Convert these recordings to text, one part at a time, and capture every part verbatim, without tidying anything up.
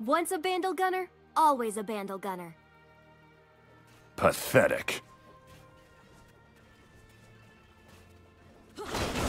Once a Bandle Gunner, always a Bandle Gunner. Pathetic. Huh.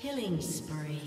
Killing spree.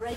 Red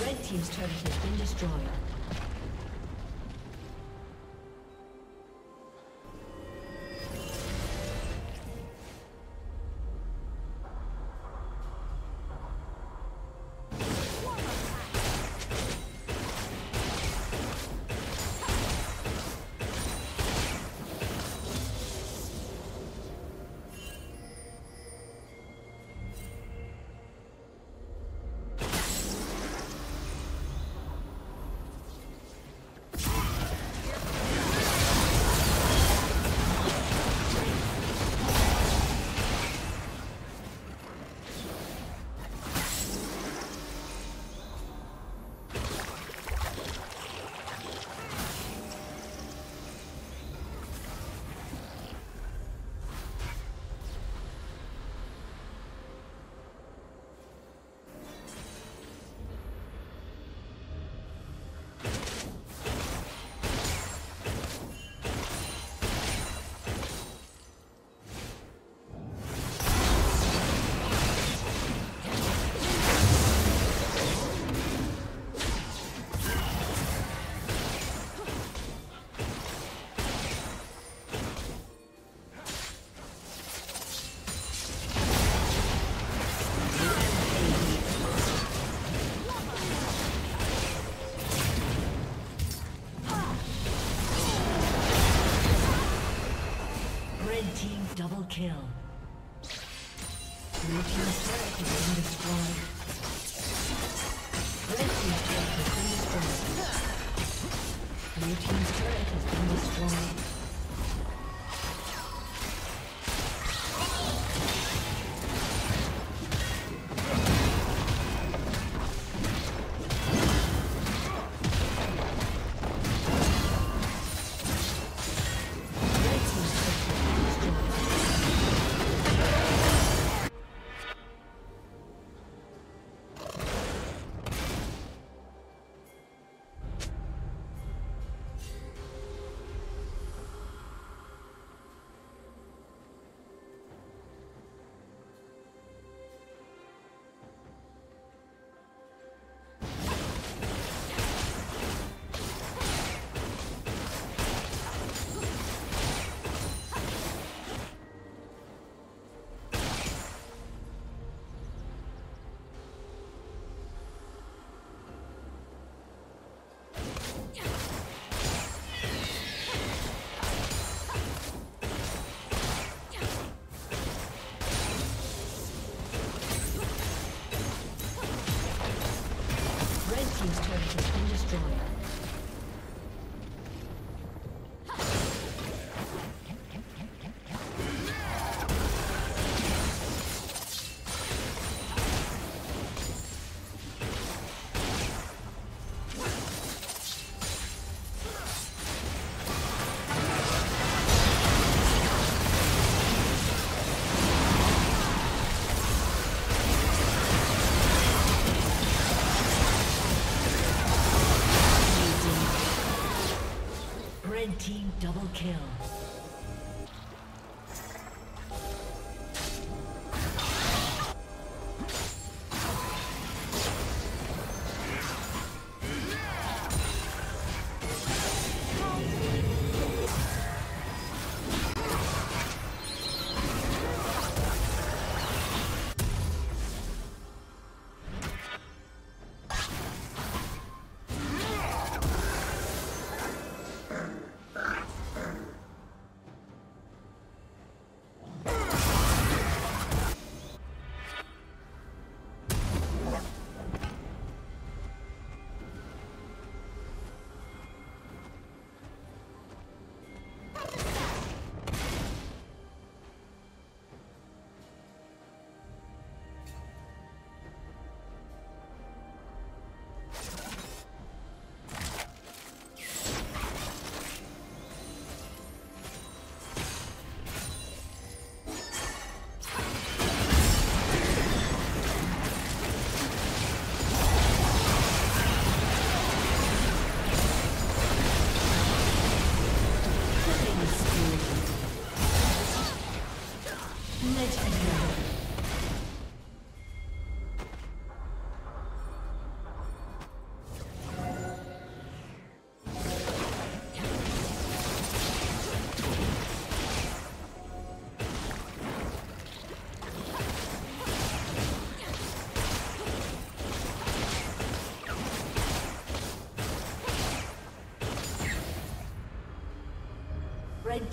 Red team's turret has been destroyed. Team double kill. The red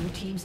Blue team's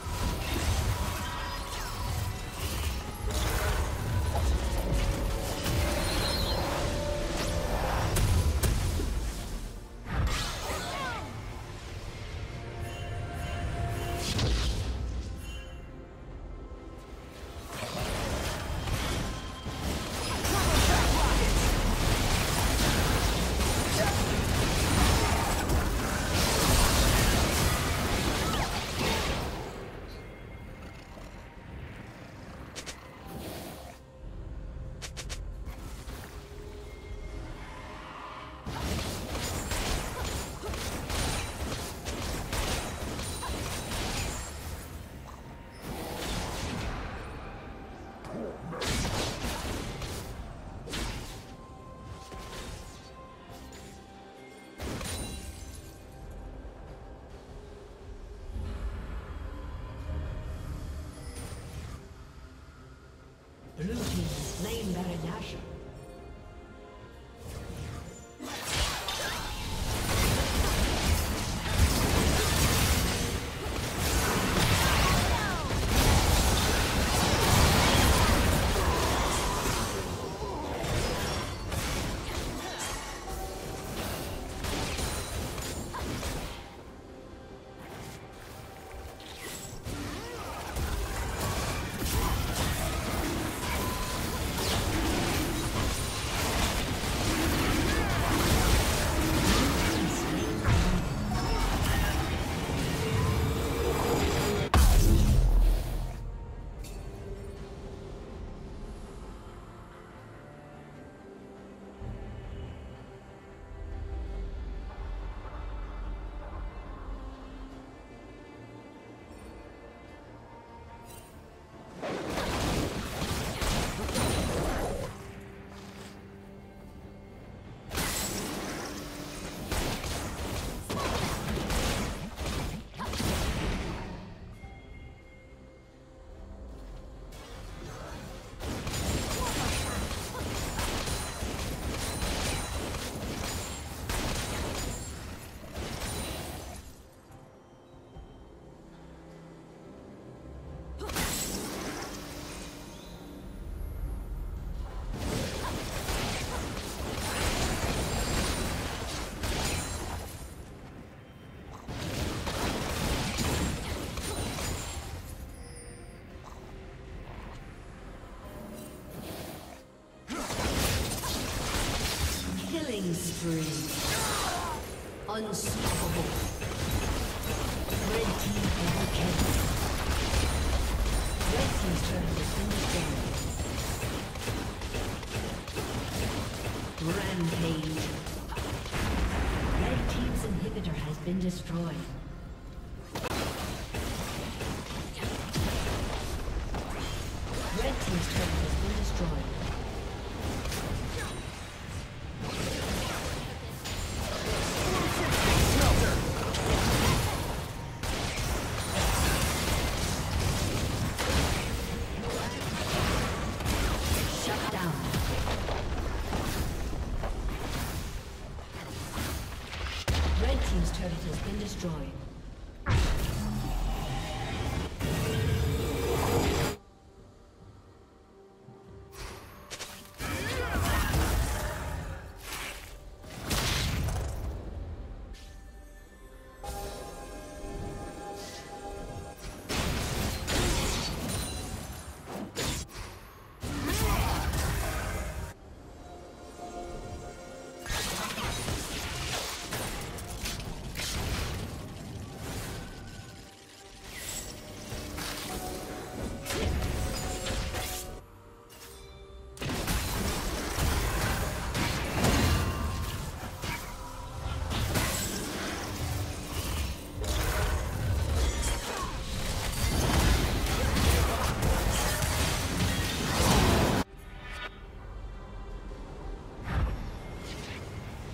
Blue team slain Baron Nashor. Spree. Unstoppable. Red team overkill. Red team's turret has been destroyed. Rampage. Red team's inhibitor has been destroyed. Red team's turret has been destroyed.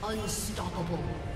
Unstoppable.